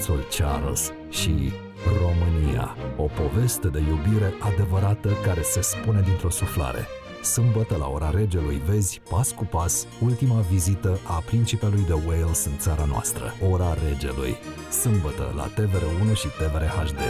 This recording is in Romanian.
prințul Charles și România, o poveste de iubire adevărată care se spune dintr-o suflare. Sâmbătă la Ora Regelui vezi, pas cu pas, ultima vizită a Principelui de Wales în țara noastră. Ora Regelui, sâmbătă la TVR1 și TVR HD.